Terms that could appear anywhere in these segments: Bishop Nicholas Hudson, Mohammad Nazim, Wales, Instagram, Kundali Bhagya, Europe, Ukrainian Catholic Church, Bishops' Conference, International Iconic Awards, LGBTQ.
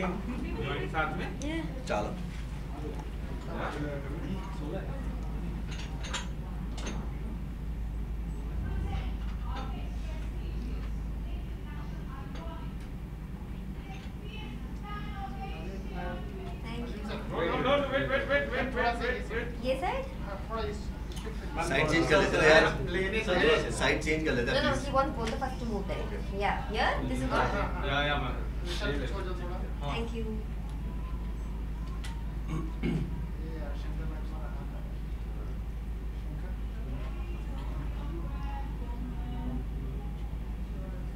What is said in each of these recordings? साथ में चलो ये साइड चेंज कर लेते हैं यार, साइड चेंज कर लेते हैं। नो नो वन बोल the first to move there या here this is good yeah yeah ma'am छोड़ दो थोड़ा। Thank you.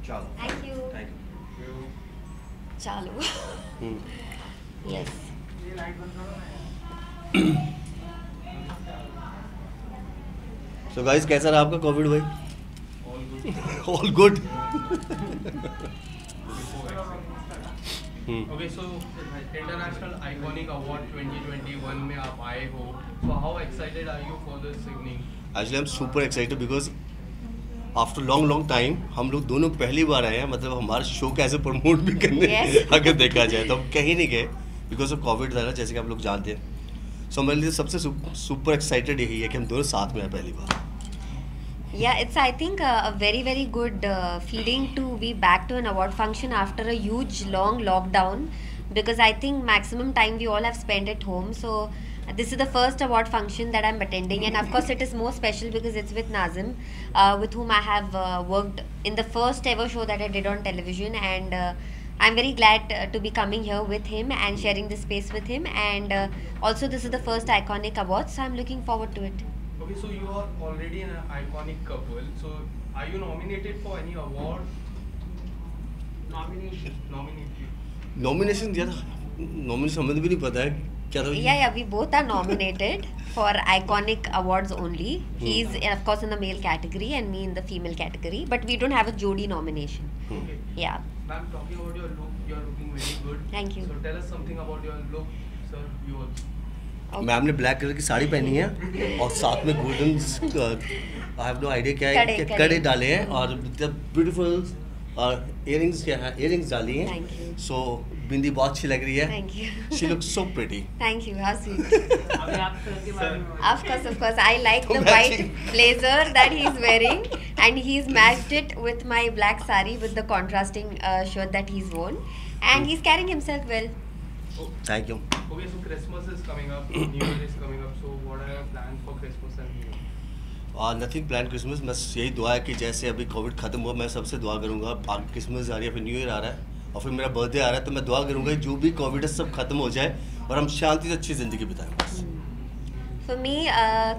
चलो थैंक यू चलो यस ये लाइट बंद करो ना। तो गाइस कैसा रहा आपका कोविड भाई? All good. Okay so international iconic award 2021 में आप आए हो, so how excited are you for this evening? Actually I am super excited because after long time हम लोग दोनों पहली बार आए हैं। मतलब हमारा शो कैसे प्रमोट भी करने अगर देखा जाए तो हम कहीं नहीं गए बिकॉज ऑफ कोविड था ना, जैसे कि आप लोग जानते हैं। सो मेरे लिए सबसे सुपर एक्साइटेड यही है कि हम दोनों साथ में हैं पहली बार। Yeah, it's I think a very good feeling to be back to an award function after a huge long lockdown, because I think maximum time we all have spent at home. So this is the first award function that I'm attending, and of course it is more special because it's with Nazim, with whom I have worked in the first ever show that I did on television, and I'm very glad to be coming here with him and sharing this space with him, and also this is the first iconic award, so I'm looking forward to it. Okay, so you are already an iconic couple. So are you nominated for any award? Nomination यार, nomination हमें भी नहीं पता है क्या था। Yeah, we both are nominated for iconic awards only. He is of course in the male category and me in the female category, but we don't have a Jodi nomination. Okay. Yeah. Ma'am, talking about your look, you are looking very good. Thank you. So tell us something about your look, sir. You also. Ma'am ने black colour की साड़ी पहनी है और साथ में golden I have no idea क्या है कड़े डाले हैं और ब्यूटीफुल इयररिंग्स क्या है इयररिंग्स डाली हैं। सो बिंदी बहुत अच्छी लग रही है। She looks so pretty. Thank you. Of course I like the white blazer that he is wearing and he is matched it with my black sari with the contrasting shirt that he is worn and he is carrying himself well. Thank you. Okay, so Christmas is coming up, New Year is coming up. So what are your plans for Christmas and New Year? Nothing planned Christmas. बस यही दुआ है कि जैसे अभी Covid खत्म हुआ मैं सबसे दुआ करूँगा। आगे क्रिसमस आ रही है, फिर न्यू ईयर आ रहा है और फिर मेरा बर्थडे आ रहा है, तो मैं दुआ करूँगा जो भी कोविड है सब खत्म हो जाए और हम शांति से अच्छी ज़िंदगी बिताएं बस। For me,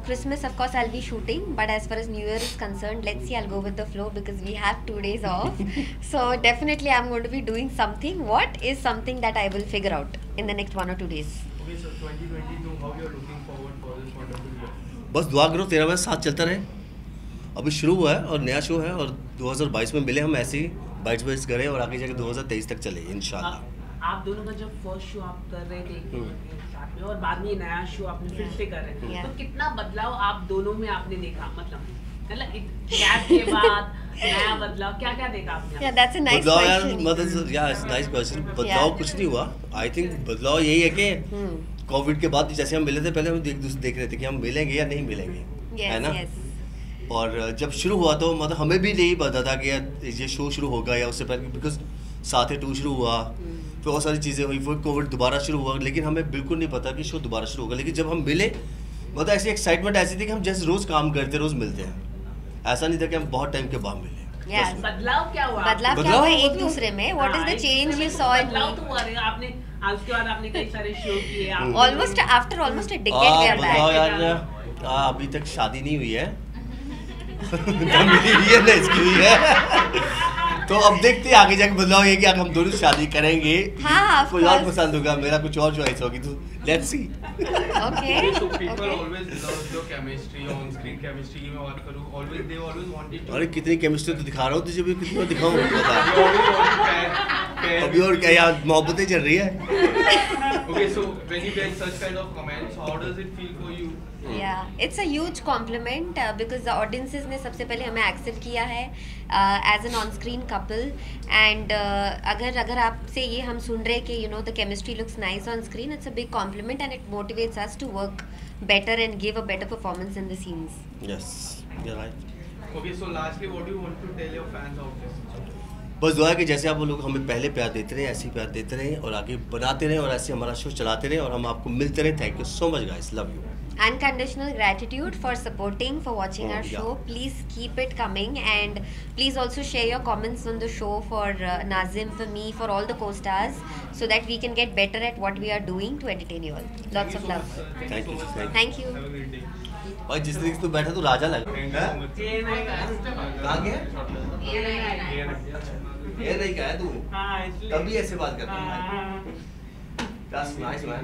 Christmas of course I'll be shooting, but as far as New Year is concerned, let's see. I'll go with the flow because we have 2 days off. So definitely I'm going to be doing something. What is something that I will figure out in the next 1 or 2 days. Okay, so 2022, how you are looking forward for this wonderful year? बस दुआ करो तेरा मेरा साथ चलता रहे। अभी शुरू हुआ है और नया शो है और 2022 में मिले हम ऐसे ही बाइट्स करें और आगे जाके 2023 तक चले इंशाल्लाह। आप दोनों का जब फर्स्ट शो आप कर रहे थे साथ में और बाद में नया शो आपने फिर से कर रहे हैं, तो कितना बदलाव आप दोनों में आपने देखा? मतलब गैप के बाद नया बदलाव क्या-क्या देखा आपने? Yeah, that's a nice question. मतलब यार इट्स नाइस क्वेश्चन। बदलाव कुछ नहीं हुआ। आई थिंक बदलाव यही है कि कोविड के बाद जैसे हम मिले थे पहले हम देख रहे थे कि हम मिलेंगे या नहीं मिलेंगे, है ना? और जब शुरू हुआ तो मतलब हमें भी नहीं पता था कि यार ये शो शुरू होगा या उससे पहले, बिकॉज साथ ही टू शुरू हुआ तो बहुत सारी चीज़ें हुई, फिर कोविड दोबारा शुरू हुआ, लेकिन हमें बिल्कुल नहीं पता कि शो दोबारा शुरू होगा। लेकिन जब हम मिले मतलब ऐसी एक्साइटमेंट ऐसी थी कि हम जैसे रोज़ काम करते रोज़ मिलते हैं, ऐसा नहीं था कि हम बहुत टाइम के बाद मिले। बदलाव क्या हुआ? बदलाव है एक दूसरे में। What is the change you saw in me? आपने उसके बाद आपने कई सारे शो किए almost after almost a decade. यार अभी तक शादी नहीं हुई है तो अब देखते हैं आगे जाके बदलाव ये कि अगर हम दोनों शादी करेंगे कोई और पसंद होगा, मेरा कुछ और चॉइस होगी, तो let's see. Okay so people always love the chemistry on screen. Chemistry की मैं बात करूं always they always wanted to. अरे कितनी केमिस्ट्री तो दिखा रहा हूं तुझे भी, कितनी बार दिखाऊं बता। अभी और क्या यार मोहब्बतें चल रही है। Okay so when you get such kind of comments how does it feel for you? Yeah it's a huge compliment because the audiences ने सबसे पहले हमें एक्सेप्ट किया है as an on screen couple and अगर आपसे ये हम सुन रहे कि you know the chemistry looks nice on screen it's a big compliment and it motivates us to work better and give a better performance in the scenes. Yes you are right. Okay so lastly what do you want to tell your fans out there? बस दुआ है कि जैसे आप लोग हमें पहले प्यार देते रहे ऐसे ही प्यार देते रहे और आगे बनाते रहे और ऐसे हमारा शो चलाते रहे और हम आपको मिलते रहे. Thank you so much guys. Love you. Unconditional gratitude for supporting, for watching our show. Please keep it coming and please also share your comments on the show for Nazim, for me, for all the co-stars so that we can get better at what we are doing to entertain you all. Lots of love. Thank you. Thank you. भाई जिस दिन तू बैठा तो राजा लगा. ये नहीं कहा क्या? ये नहीं कहा तू. तभी ऐसे बात करता है. That's nice man.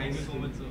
Thank you so much sir.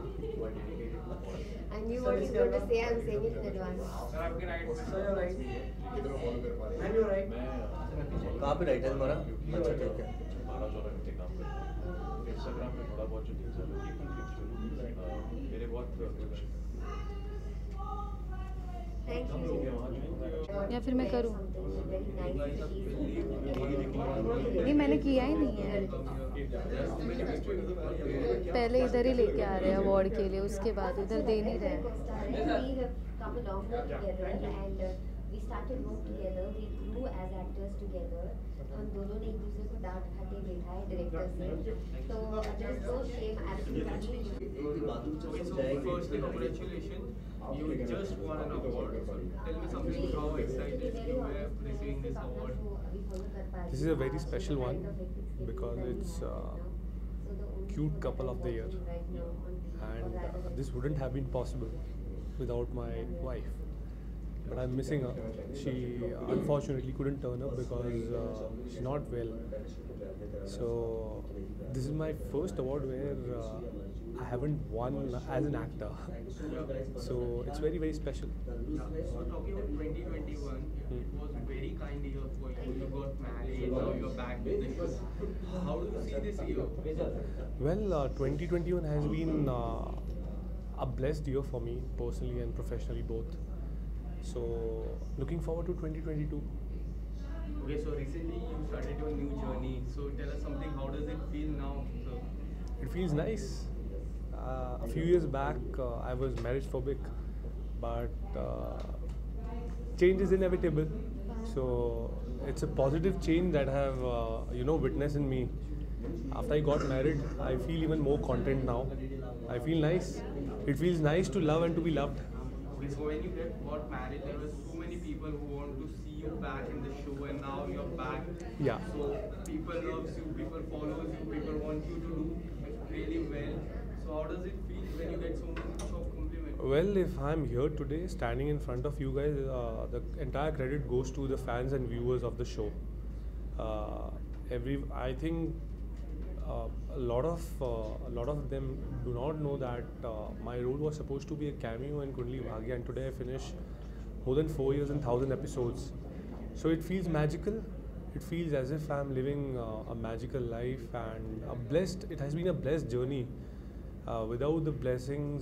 I knew what you were going to say. I'm saying it in advance. Sir, आपके राइट में सर राइट किधर फॉलो कर पा रहे हैं? मैं राइट में कहां पे राइट है हमारा? अच्छा ठीक है. 12-14 काम करता हूं Instagram पे थोड़ा बहुत चीजें चल रही है मेरे बहुत. Thank you. या फिर मैं करूं? नहीं मैंने किया ही नहीं है. पहले इधर ही लेके आ रहे हैं अवार्ड के लिए उसके बाद उधर दे नहीं रहे. We started work together. We grew as actors together. हम दोनों ने एक दूसरे को डांट खाते देखा है डायरेक्टर से. तो just so shame absolutely. Congratulations, you just won an award. Tell me something. How excited you were receiving this award? This is a very special one because it's cute couple of the year, and this wouldn't have been possible without my wife. But I'm missing her. She unfortunately couldn't turn up because she's not well. So this is my first award where I haven't won as an actor. So it's very very special. So talking about 2021, it was a very kind year for you. You got married. Now you're back with the show. How do you see this year? Well, 2021 has been a blessed year for me personally and professionally both. So looking forward to 2022. Okay, so recently you started your new journey. So tell us something. How does it feel now? So it feels nice. A few years back, I was marriage phobic, but change is inevitable. So it's a positive change that I have witnessed in me. After I got married, I feel even more content now. I feel nice. It feels nice to love and to be loved. So when you got married, there was so many people who want to see you back in the show, and now you're back. Yeah. So people loves you, people follows you, people want you to do really well. So how does it feel when you get so much of compliments? Well, if I'm here today, standing in front of you guys, the entire credit goes to the fans and viewers of the show. I think a lot of them do not know that my role was supposed to be a cameo in Kundali Bhagya, and today I finished more than 4 years and 1,000 episodes. So it feels magical. It feels as if I'm living a magical life and a blessed. It has been a blessed journey. Without the blessings,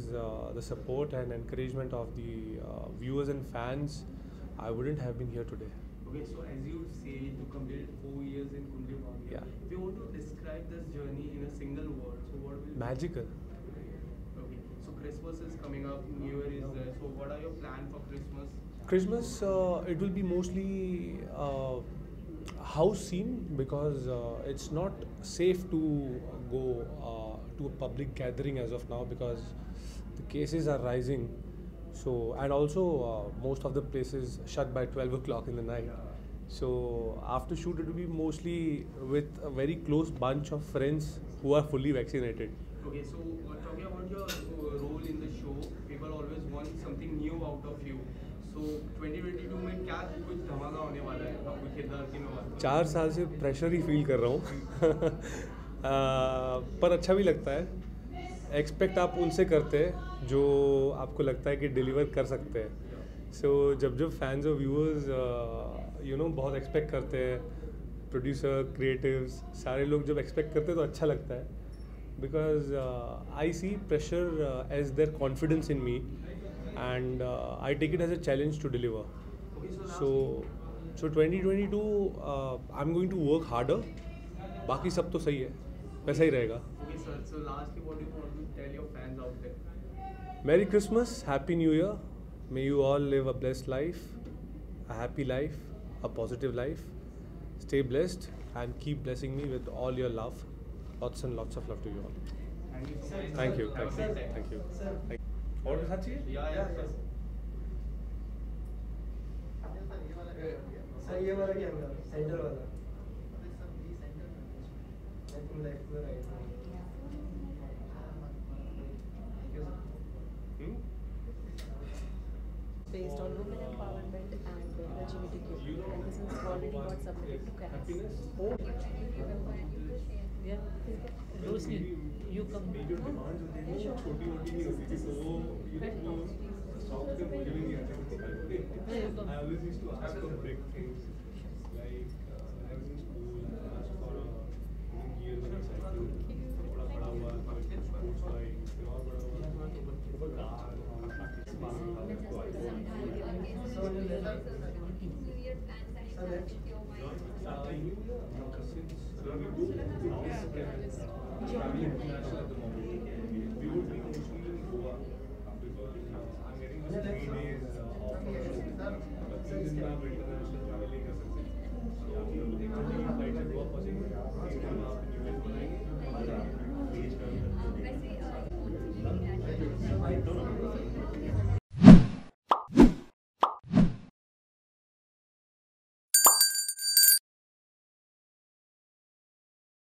the support and encouragement of the viewers and fans, I wouldn't have been here today. Okay, so as you say, you completed 4 years in Kundali Bhagya. Yeah. If you want to describe this journey in a single word, so what will be? Magical. Okay, so Christmas is coming up, New Year is there. So what are your plans for Christmas? Christmas, it will be mostly house scene because it's not safe to go to a public gathering as of now because the cases are rising. So and also most of the places shut by 12 o'clock in the night. So after shoot it will be mostly with a very close bunch of friends who are fully vaccinated. Okay, so talking about your role in the show, people always want something new out of you. So तो 2022 में क्या कुछ धमाका होने वाला है आपको खेदारती में? 4 साल से प्रेशर ही फील कर रहा हूँ पर अच्छा भी लगता है। एक्सपेक्ट आप उनसे करते हैं जो आपको लगता है कि डिलीवर कर सकते हैं। सो जब फैंस और व्यूअर्स यू नो बहुत एक्सपेक्ट करते हैं, प्रोड्यूसर, क्रिएटिव्स, सारे लोग जब एक्सपेक्ट करते हैं तो अच्छा लगता है। because I see pressure as their confidence in me, and I take it as a challenge to deliver. So 2022 I'm going to work harder. बाकी सब तो सही है, वैसा ही रहेगा। Okay sir, so lastly what do you want to tell your fans out there? Merry Christmas, Happy New Year. May you all live a blessed life, a happy life, a positive life. Stay blessed and keep blessing me with all your love. Lots and lots of love to you all. Thank you. Thank you. Thank you. और साथ चाहिए? Sir ये वाला क्या है? Centre वाला। Based on women empowerment and LGBTQ, and this is already got submitted to CAS. Roshni you कम video demand होती है वो छोटी-मोटी नहीं होती थी, तो वो शॉप से मुझे भी नहीं आता। I always used to ask for big things like I was in school and ask for gear वाला साइकिल, थोड़ा बड़ा हुआ स्पोर्ट्स बाइक, और बड़ा हुआ तो बच्चों को कार और practice bike. I don't know.